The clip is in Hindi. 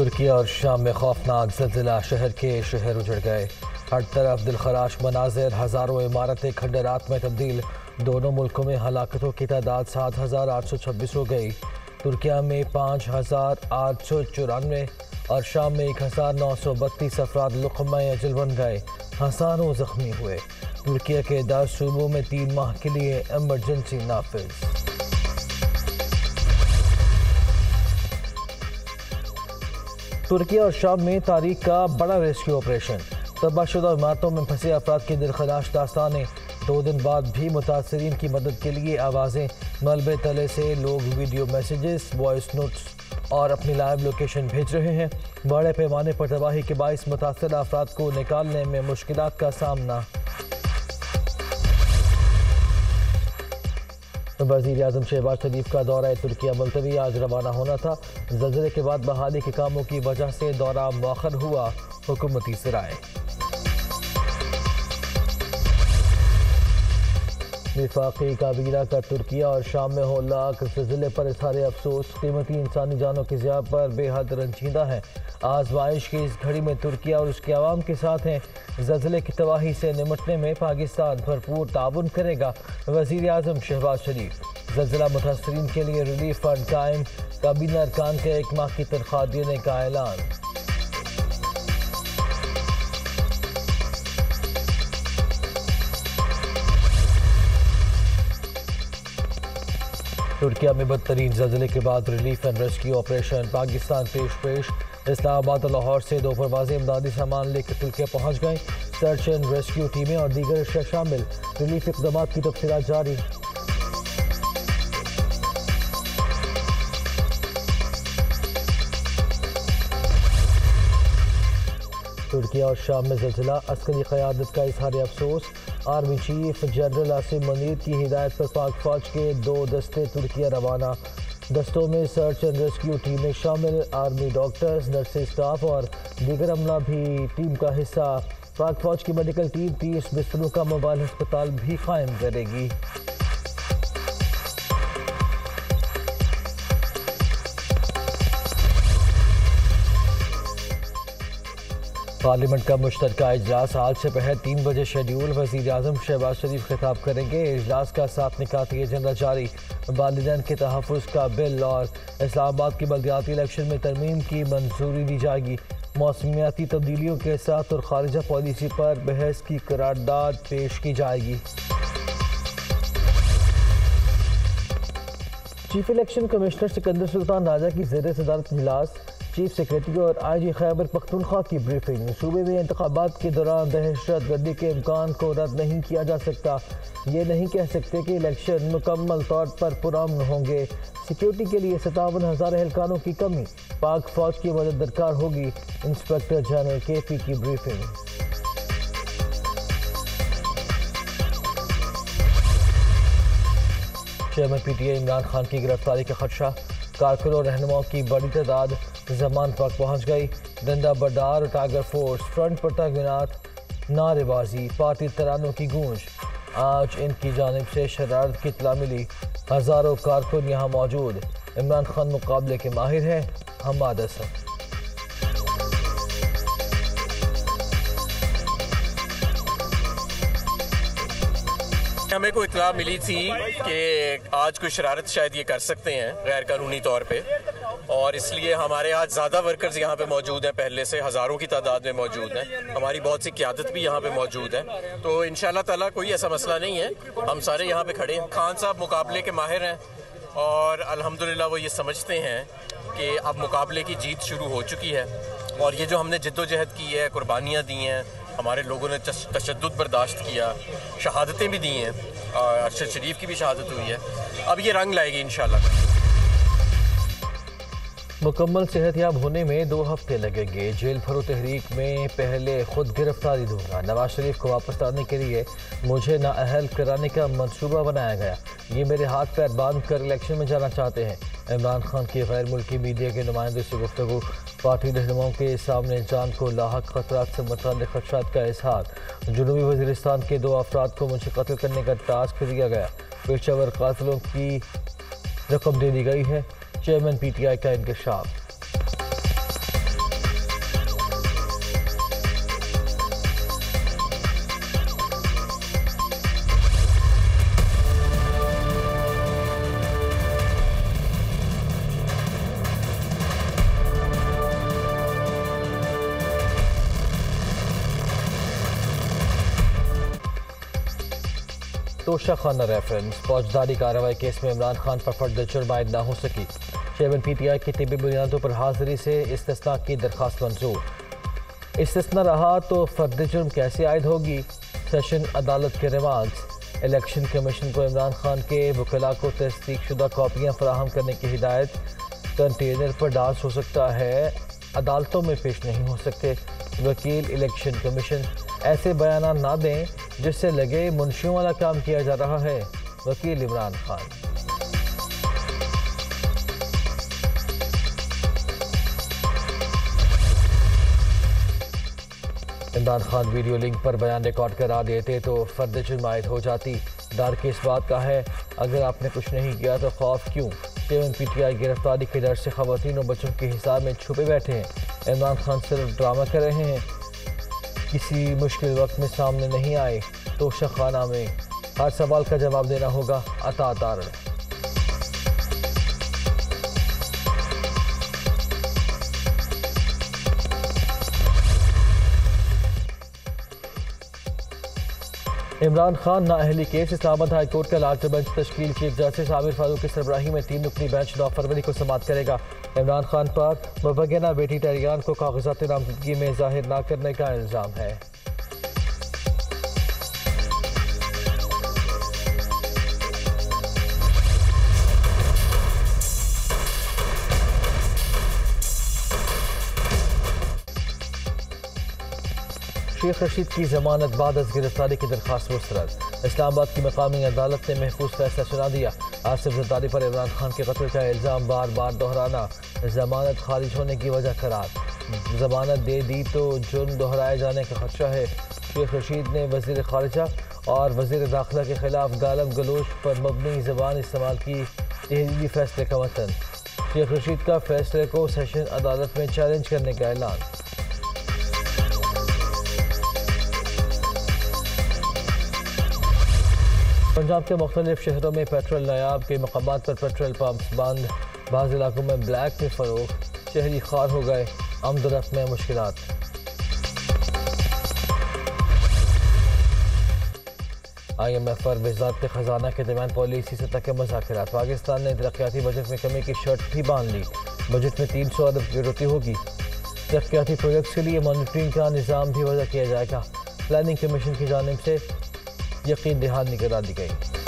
तुर्की और शाम में खौफनाक ज़लज़ला, शहर उजड़ गए। हर तरफ दिलखराश मनाजिर, हज़ारों इमारतें खंडरात में तब्दील। दोनों मुल्कों में हलाकतों की तादाद 7,826 हो गई। तुर्किया में 5,894 और शाम में 1,932 अफराद लुक़्मा अजल बन गए, हज़ारों ज़ख्मी हुए। तुर्किया के 10 सूबों में 3 माह के लिए एमरजेंसी नाफिज। तुर्किया और शाम में तारीख का बड़ा रेस्क्यू ऑपरेशन। तबाहशुदा इमारतों में फंसे अफराद की दिलखराश दास्तानें। 2 दिन बाद भी मुतासरीन की मदद के लिए आवाज़ें। मलबे तले से लोग वीडियो मैसेजेस, वॉइस नोट्स और अपनी लाइव लोकेशन भेज रहे हैं। बड़े पैमाने पर तबाही के बायस मुतासर अफराद को निकालने में मुश्किलात का सामना। वज़ीर आज़म शहबाज शरीफ का दौरा तुर्किया मुलतवी, आज रवाना होना था। ज़लज़ले के बाद बहाली के कामों की वजह से दौरा मौखर हुआ। हुकूमती सराय विफाक़ी काबीना का तुर्किया और शाम में हौलनाक ज़लज़ले पर इज़हार अफसोस। कीमती इंसानी जानों की ज़िया पर बेहद रंजीदा है। आजमाइश की इस घड़ी में तुर्किया और उसके आवाम के साथ हैं। ज़लज़ले की तबाही से निमटने में पाकिस्तान भरपूर ताउन करेगा। वज़ीर आज़म शहबाज शरीफ, ज़लज़ला मुतासरीन के लिए रिलीफ फंड कायम। काबीना अरकान के 1 माह की तनख्वाह देने का ऐलान। तुर्किया में बदतरीन ज़लज़ले के बाद relief and rescue operation. Pakistan पेश। इस्लामाबाद और लाहौर से 2 परवाज़ें इमदादी सामान लेकर तुर्किया पहुँच गए। सर्च एंड रेस्क्यू टीमें और दीगर अशया शामिल। रिलीफ इक़दाम की तफसीलात जारी। तुर्किया और शाम में ज़लज़ला, अस्करी क़यादत का इज़हार अफसोस। Army chief general Asim Munir की हिदायत पर पाक फ़ौज के 2 दस्ते तुर्किया रवाना। दस्तों में सर्च एंड रेस्क्यू टीमें शामिल। आर्मी डॉक्टर्स, नर्सिंग स्टाफ और दीगर अमला भी टीम का हिस्सा। पाक फ़ौज की मेडिकल टीम 30 बिस्तरों का मोबाइल अस्पताल भी कायम करेगी। पार्लियामेंट का मुश्तरका इजलास आज से पहले 3 बजे शेड्यूल। वज़ीर आज़म शहबाज शरीफ खिताब करेंगे। इजलास का 7 निकाती एजेंडा जारी। वालिदैन के तहफ़्फ़ुज़ का बिल और इस्लामाबाद की बलदियाती इलेक्शन में तरमीम की मंजूरी दी जाएगी। मौसमियाती तब्दीलियों के साथ और खारिजा पॉलिसी पर बहस की करारदाद पेश की जाएगी। Chief election commissioner Sikandar Sultan Raja की ज़ेर सदारत इजलास। चीफ सेक्रेटरी और IG खैबर पख्तूनख्वा की ब्रीफिंग। सूबे में इंतखाबात के दौरान दहशत गर्दी के इम्कान को रद्द नहीं किया जा सकता। ये नहीं कह सकते कि इलेक्शन मुकम्मल तौर पर पुरान होंगे। सिक्योरिटी के लिए 57,000 एहलकानों की कमी। पाक फ़ौज की मदद दरकार होगी। इंस्पेक्टर जनरल KP की briefing. Chairman PTI Imran Khan की गिरफ्तारी का खदशा। कारकुनों और रहनुमाओं की बड़ी तादाद जमान पर पहुँच गई। डंडा बरदार और टाइगर फोर्स फ्रंट पर तैनात। नारेबाजी, पार्टी तरानों की गूंज। आज इनकी जानिब से शरारत की इतला मिली। हज़ारों कारकुन यहाँ मौजूद। इमरान खान मुकाबले के माहिर हैं। हमाद असद। हमें को इतला मिली थी कि आज कोई शरारत शायद ये कर सकते हैं गैर कानूनी तौर पे, और इसलिए हमारे आज ज़्यादा वर्कर्स यहाँ पे मौजूद हैं। पहले से हज़ारों की तादाद में मौजूद हैं। हमारी बहुत सी क़यादत भी यहाँ पे मौजूद है। तो इंशाअल्लाह ताला कोई ऐसा मसला नहीं है। हम सारे यहाँ पे खड़े हैं। खान साहब मुकाबले के माहिर हैं और अल्हम्दुलिल्लाह वो ये समझते हैं कि अब मुकाबले की जीत शुरू हो चुकी है। और ये जो हमने जद्दोजहद की है, कुर्बानियाँ दी हैं, हमारे लोगों ने तशद्दुद बर्दाश्त किया, शहादतें भी दी हैं। अरशद शरीफ की भी शहादत हुई है। अब ये रंग लाएगी इंशाल्लाह। मुकम्मल सेहतयाब होने में 2 हफ्ते लगेंगे। जेल भरो तहरीक में पहले खुद गिरफ्तारी दूंगा। नवाज शरीफ को वापस लाने के लिए मुझे नाअहल कराने का मंसूबा बनाया गया। ये मेरे हाथ पैर बांध कर इलेक्शन में जाना चाहते हैं। इमरान खान की गैर मुल्की मीडिया के नुमाइंदों से गुफ्तगू। पार्टी रहनुमाओं के सामने जान को लाहक खतरात से मुतल्लिक़ खदशात का इज़हार। जनूबी वज़ीरिस्तान के 2 अफराद को मुझे कत्ल करने का टास्क दिया गया। पेशावर कातलों की रकम दे दी गई है। चेयरमैन PTI का इंकशाफ। तोशा खाना रेफरेंस फौजदारी कार्रवाई केस में इमरान खान पर फर्द जुर्मायद ना हो सकी। चेयरमैन PTI की तिब्बी बुनियादों पर हाजिरी से इस्तिस्ना की दरख्वास्त मंजूर। इस्तिस्ना रहा तो फर्द जुर्म कैसे आयद होगी? सेशन अदालत के रिमांड। इलेक्शन कमीशन को इमरान खान के वकीला को तस्दीक शुदा कापियाँ फराहम करने की हिदायत। कंटेनर पर डाल हो सकता है, अदालतों में पेश नहीं हो सकते। वकील इलेक्शन कमीशन ऐसे बयान ना दें जिससे लगे मुंशियों वाला काम किया जा रहा है। वकील इमरान खान। इमरान खान वीडियो लिंक पर बयान रिकॉर्ड करा देते तो फर्द जुर्मायद हो जाती। डर किस बात का है? अगर आपने कुछ नहीं किया तो खौफ क्यों? PTI गिरफ्तारी के डर से खवातीन और बच्चों के हिसाब में छुपे बैठे हैं। इमरान खान सिर्फ ड्रामा कर रहे हैं, किसी मुश्किल वक्त में सामने नहीं आए। तोशा खाना में हर सवाल का जवाब देना होगा। अता तारण। इमरान खान नाअहली केस। इस्लामाबाद हाईकोर्ट का लार्ज बेंच तश्कील। चीफ जस्टिस आमिर फारूक की सरबराही में 3 रुकनी बेंच 9 फरवरी को समाअत करेगा। इमरान खान पर मुबैना बेटी तहरियान को कागजात नामजदगी में जाहिर ना करने का इल्ज़ाम है। शेख रशीद की जमानत बाद अज गिरफ्तारी की दरख्वास्त मुस्तरद। इस्लामाबाद की मकामी अदालत ने महफूज फैसला सुना दिया। आसिफ जरदारी पर इमरान खान के कत्ल का इल्ज़ाम बार बार दोहराना जमानत खारिज होने की वजह करार। जमानत दे दी तो जुर्म दोहराए जाने का खदशा है। शेख रशीद ने वज़ीर ख़ारिजा और वज़ीर दाखिला के खिलाफ गालब गलोच पर मबनी ज़बान इस्तेमाल की तहरीरी फैसले का वतन। शेख रशीद का फैसले को सेशन अदालत में चैलेंज करने का ऐलान। पंजाब के मुख्तलिफ शहरों में पेट्रोल नायाब के मकामात पर पेट्रोल पंप बंद। बाज़ इलाकों में ब्लैक में फरोग। शहरी ख़ार हो गए, आमदरफ्त में मुश्किलात। IMF और वज़ारत ख़जाना के दरमियान पॉलिसी सतह के मुज़ाकरात। पाकिस्तान ने तरक्याती बजट में कमी की शर्त भी बांध ली। बजट में 300 अरब यूरो की होगी। तरक्याती प्रोजेक्ट्स के लिए मॉनिटरिंग का निज़ाम भी वजह किया जाएगा। प्लानिंग कमीशन की जानिब से यकीन दहानी करा दी गई।